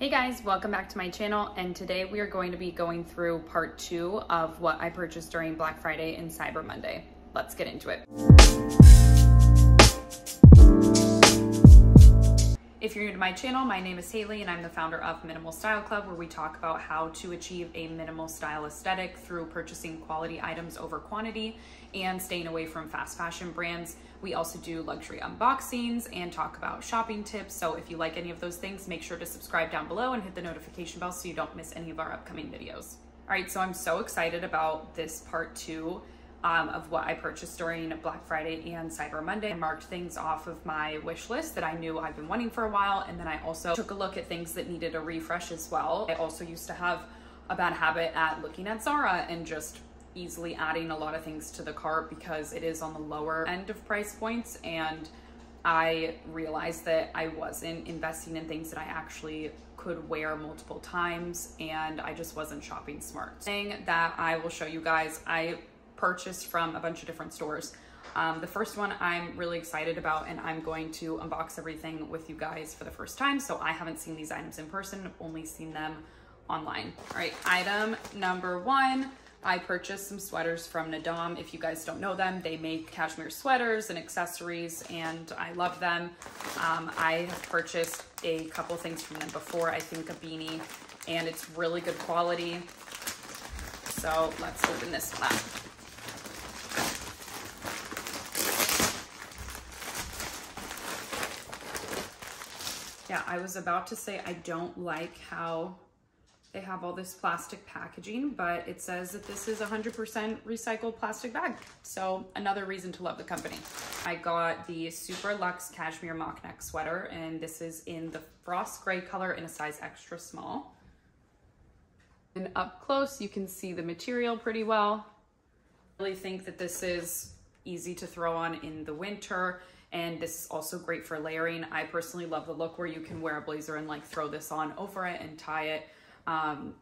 Hey guys, welcome back to my channel, and today we are going to be going through part 2 of what I purchased during Black Friday and Cyber Monday. Let's get into it. If you're new to my channel, my name is Haley and I'm the founder of Minimal Style Club, where we talk about how to achieve a minimal style aesthetic through purchasing quality items over quantity and staying away from fast fashion brands. We also do luxury unboxings and talk about shopping tips. So if you like any of those things, make sure to subscribe down below and hit the notification bell so you don't miss any of our upcoming videos. All right, so I'm so excited about this part 2 of what I purchased during Black Friday and Cyber Monday. I marked things off of my wish list that I knew I've been wanting for a while, and then I also took a look at things that needed a refresh as well. I also used to have a bad habit at looking at Zara and just easily adding a lot of things to the cart because it is on the lower end of price points, and I realized that I wasn't investing in things that I actually could wear multiple times, and I just wasn't shopping smart. Thing that I will show you guys, I purchased from a bunch of different stores. The first one I'm really excited about, and I'm going to unbox everything with you guys for the first time. So I haven't seen these items in person, I've only seen them online. All right, item number 1, I purchased some sweaters from Naadam. If you guys don't know them, they make cashmere sweaters and accessories, and I love them. I have purchased a couple things from them before, I think a beanie, and it's really good quality. So let's open this one up. Yeah, I was about to say I don't like how they have all this plastic packaging, but it says that this is 100% recycled plastic bag. So another reason to love the company. I got the Super Luxe Cashmere Mock Neck Sweater, and this is in the frost gray color in a size extra small. And up close, you can see the material pretty well. I really think that this is easy to throw on in the winter. And this is also great for layering. I personally love the look where you can wear a blazer and like throw this on over it and tie it,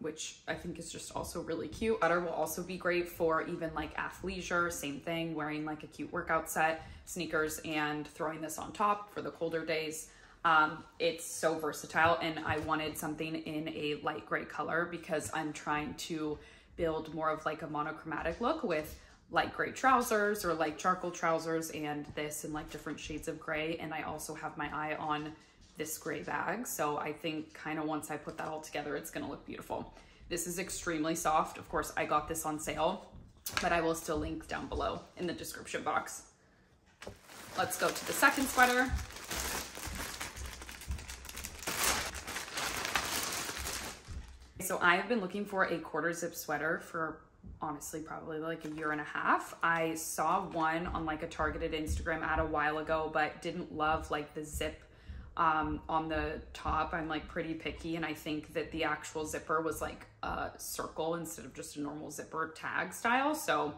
which I think is just also really cute. Sweater will also be great for even like athleisure, same thing, wearing like a cute workout set, sneakers, and throwing this on top for the colder days. It's so versatile, and I wanted something in a light gray color because I'm trying to build more of like a monochromatic look with like gray trousers or like charcoal trousers and this and like different shades of gray. And I also have my eye on this gray bag. So I think kind of once I put that all together, it's gonna look beautiful. This is extremely soft. Of course, I got this on sale, but I will still link down below in the description box. Let's go to the second sweater. So I have been looking for a quarter zip sweater for honestly probably like a year and a half. I saw one on like a targeted Instagram ad a while ago, but didn't love like the zip on the top. I'm like pretty picky, and I think that the actual zipper was like a circle instead of just a normal zipper tag style. So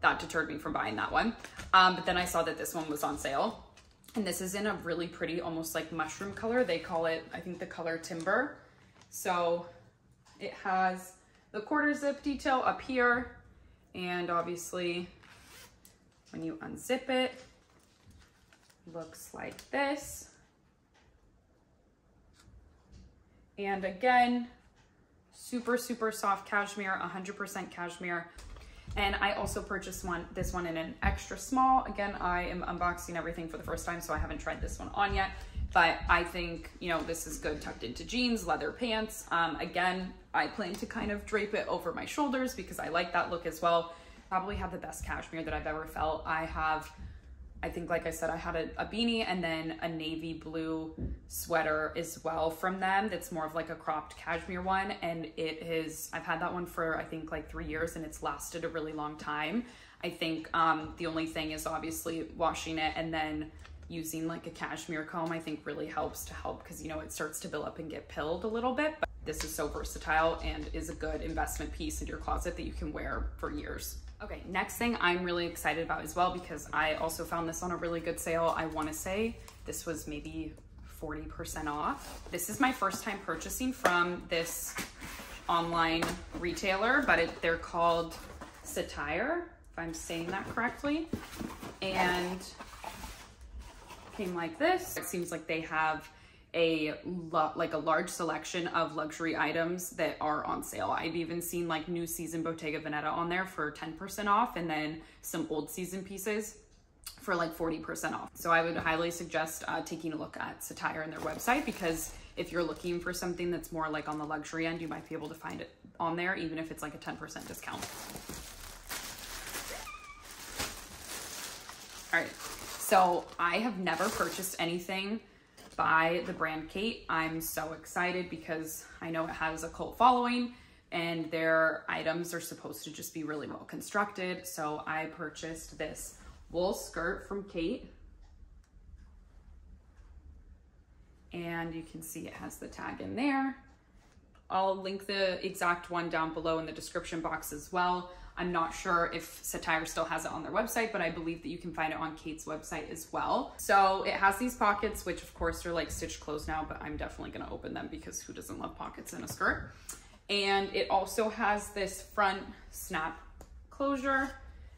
that deterred me from buying that one. But then I saw that this one was on sale, and this is in a really pretty, almost like mushroom color. They call it, I think, the color Timber. So it has the quarter zip detail up here, and obviously when you unzip it, looks like this. And again, super soft cashmere, 100% cashmere. And I also purchased this one in an extra small. Again, I am unboxing everything for the first time, so I haven't tried this one on yet. But I think, you know, this is good tucked into jeans, leather pants. Again, I plan to kind of drape it over my shoulders because I like that look as well. Probably have the best cashmere that I've ever felt. I think, like I said, I had a beanie and then a navy blue sweater as well from them. That's more of like a cropped cashmere one. And it is, I've had that one for, I think, like 3 years, and it's lasted a really long time. I think the only thing is obviously washing it and then using like a cashmere comb, I think really helps to help because, you know, it starts to build up and get pilled a little bit. But this is so versatile and is a good investment piece in your closet that you can wear for years. Okay, next thing I'm really excited about as well, because I also found this on a really good sale. I want to say this was maybe 40% off. This is my first time purchasing from this online retailer, but they're called Satire, if I'm saying that correctly. And came like this. It seems like they have a large selection of luxury items that are on sale. I've even seen like new season Bottega Veneta on there for 10% off, and then some old season pieces for like 40% off. So I would highly suggest taking a look at Satire and their website, because if you're looking for something that's more like on the luxury end, you might be able to find it on there, even if it's like a 10% discount. All right, so I have never purchased anything by the brand Khaite. I'm so excited because I know it has a cult following and their items are supposed to just be really well constructed. So I purchased this wool skirt from Khaite, and you can see it has the tag in there. I'll link the exact one down below in the description box as well. I'm not sure if Satire still has it on their website, but I believe that you can find it on Khaite's website as well. So it has these pockets, which of course are like stitched closed now, but I'm definitely gonna open them because who doesn't love pockets in a skirt? And it also has this front snap closure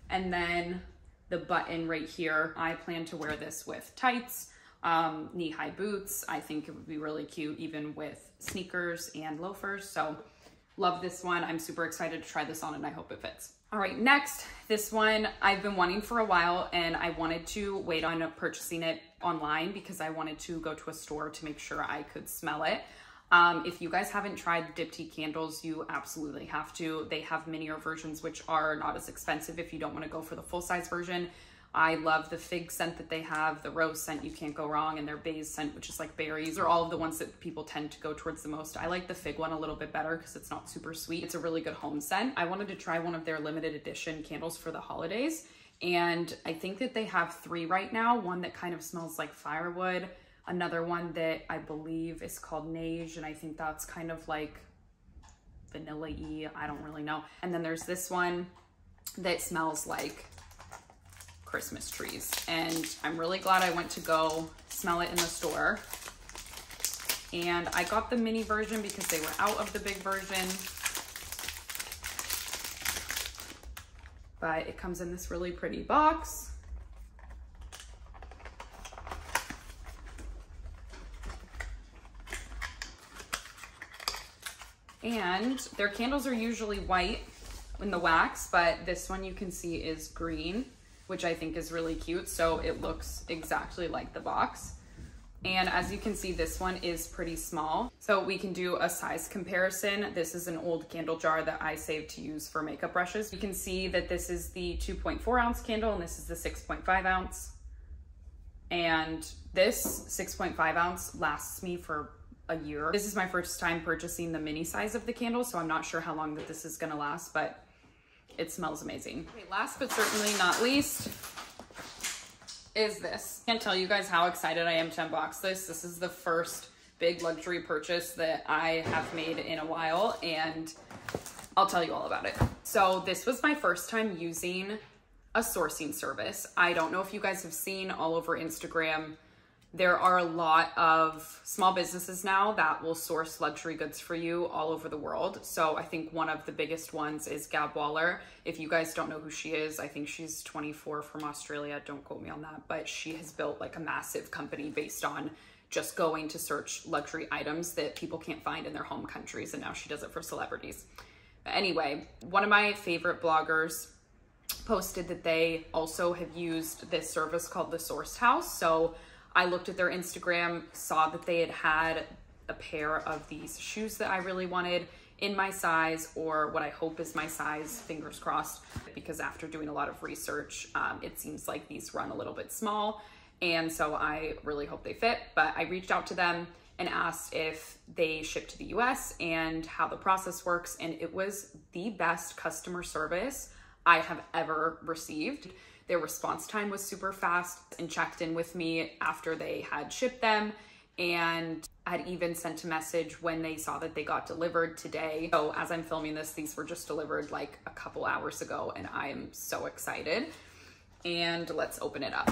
and then the button right here. I plan to wear this with tights, knee-high boots. I think it would be really cute even with sneakers and loafers. So love this one. I'm super excited to try this on and I hope it fits. All right, next, this one I've been wanting for a while and I wanted to wait on purchasing it online because I wanted to go to a store to make sure I could smell it. If you guys haven't tried Diptyque candles, you absolutely have to. They have miniature versions which are not as expensive if you don't want to go for the full-size version. I love the fig scent that they have, the rose scent, you can't go wrong, and their bays scent, which is like berries, or all of the ones that people tend to go towards the most. I like the fig one a little bit better because it's not super sweet. It's a really good home scent. I wanted to try one of their limited edition candles for the holidays, and I think that they have 3 right now. One that kind of smells like firewood, another one that I believe is called Neige, and I think that's kind of like vanilla-y, I don't really know. And then there's this one that smells like Christmas trees, and I'm really glad I went to go smell it in the store. And I got the mini version because they were out of the big version, but it comes in this really pretty box. And their candles are usually white in the wax, but this one you can see is green, which I think is really cute. So it looks exactly like the box. And as you can see, this one is pretty small. So we can do a size comparison. This is an old candle jar that I saved to use for makeup brushes. You can see that this is the 2.4 ounce candle and this is the 6.5 ounce. And this 6.5 ounce lasts me for a year. This is my first time purchasing the mini size of the candle, so I'm not sure how long that this is gonna last, but it smells amazing. Okay, last but certainly not least is this. Can't tell you guys how excited I am to unbox this. This is the first big luxury purchase that I have made in a while, and I'll tell you all about it. So this was my first time using a sourcing service. I don't know if you guys have seen all over Instagram, there are a lot of small businesses now that will source luxury goods for you all over the world. So I think one of the biggest ones is Gab Waller. If you guys don't know who she is, I think she's 24 from Australia. Don't quote me on that, but she has built like a massive company based on just going to search luxury items that people can't find in their home countries. And now she does it for celebrities. But anyway, one of my favorite bloggers posted that they also have used this service called The Sourced House. So I looked at their Instagram, saw that they had had a pair of these shoes that I really wanted in my size, or what I hope is my size, fingers crossed, because after doing a lot of research, it seems like these run a little bit small. And so I really hope they fit, but I reached out to them and asked if they ship to the US and how the process works. And it was the best customer service I have ever received. Their response time was super fast and checked in with me after they had shipped them, and I'd even sent a message when they saw that they got delivered today. So as I'm filming this, these were just delivered like a couple hours ago, and I am so excited. And let's open it up.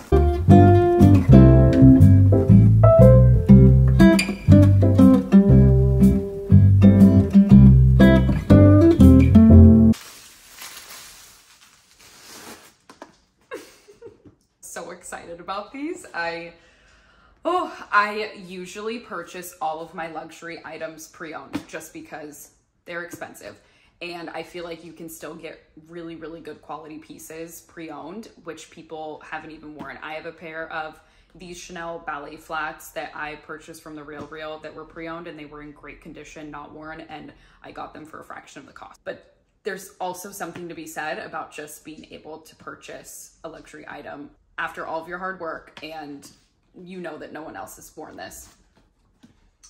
About these, I Oh, I usually purchase all of my luxury items pre-owned just because they're expensive. And I feel like you can still get really, really good quality pieces pre-owned, which people haven't even worn. I have a pair of these Chanel ballet flats that I purchased from the RealReal that were pre-owned, and they were in great condition, not worn, and I got them for a fraction of the cost. But there's also something to be said about just being able to purchase a luxury item after all of your hard work, and you know that no one else has worn this.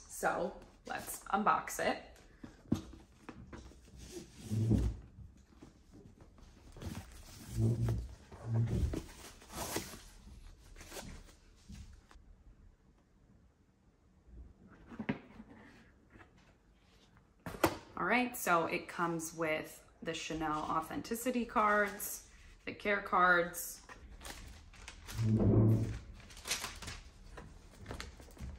So let's unbox it. All right, so it comes with the Chanel authenticity cards, the care cards.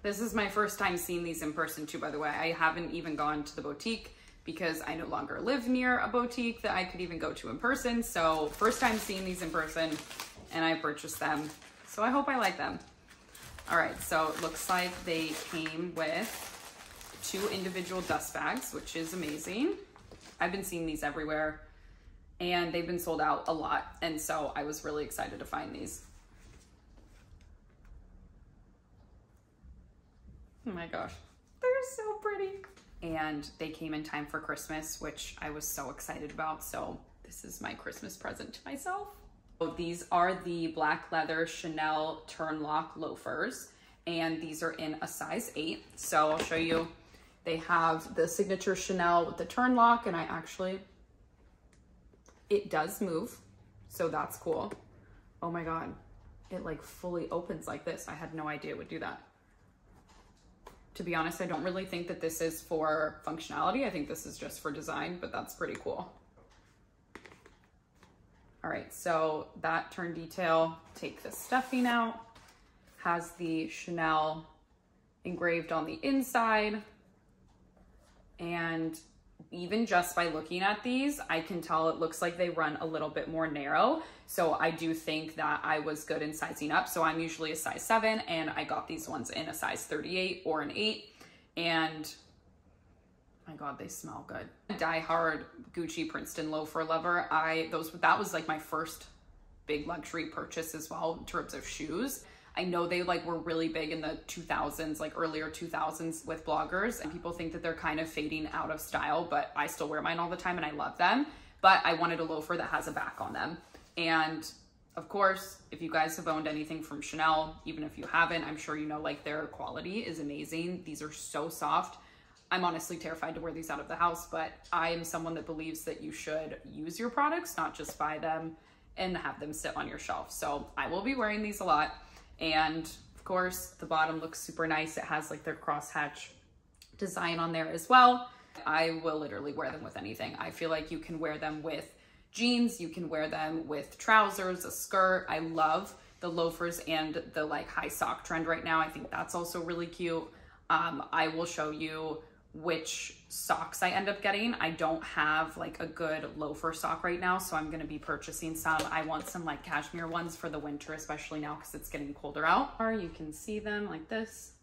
This is my first time seeing these in person too, by the way. I haven't even gone to the boutique because I no longer live near a boutique that I could even go to in person. So first time seeing these in person, and I purchased them. So I hope I like them. All right, so it looks like they came with 2 individual dust bags, which is amazing. I've been seeing these everywhere and they've been sold out a lot. And so I was really excited to find these. Oh my gosh, they're so pretty. And they came in time for Christmas, which I was so excited about. So this is my Christmas present to myself. So these are the black leather Chanel turnlock loafers. And these are in a size 8. So I'll show you. They have the signature Chanel with the turnlock, and I actually, it does move. So that's cool. Oh my God. It like fully opens like this. I had no idea it would do that. To be honest, I don't really think that this is for functionality. I think this is just for design, but that's pretty cool. All right, so that turn detail, take the stuffing out, has the Chanel engraved on the inside. And even just by looking at these, I can tell it looks like they run a little bit more narrow. So I do think that I was good in sizing up. So I'm usually a size 7, and I got these ones in a size 38 or an 8. And my God, they smell good. Die hard Gucci Princeton loafer lover. That was like my first big luxury purchase as well in terms of shoes. I know they like were really big in the 2000s, like earlier 2000s with bloggers, and people think that they're kind of fading out of style, but I still wear mine all the time and I love them. But I wanted a loafer that has a back on them. And of course, if you guys have owned anything from Chanel, even if you haven't, I'm sure you know like their quality is amazing. These are so soft. I'm honestly terrified to wear these out of the house, but I am someone that believes that you should use your products, not just buy them and have them sit on your shelf. So I will be wearing these a lot. And of course, the bottom looks super nice. It has like their crosshatch design on there as well. I will literally wear them with anything. I feel like you can wear them with jeans. You can wear them with trousers, a skirt. I love the loafers and the like high sock trend right now. I think that's also really cute. I will show you which socks I end up getting. I don't have like a good loafer sock right now, so I'm gonna be purchasing some. I want some like cashmere ones for the winter, especially now because it's getting colder out. Or you can see them like this.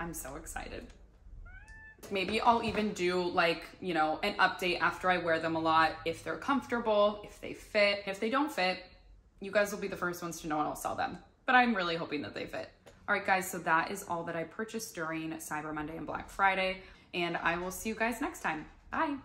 I'm so excited. Maybe I'll even do like, you know, an update after I wear them a lot, if they're comfortable, if they fit. If they don't fit, you guys will be the first ones to know, and I'll sell them. But I'm really hoping that they fit. All right, guys, so that is all that I purchased during Cyber Monday and Black Friday, and I will see you guys next time. Bye.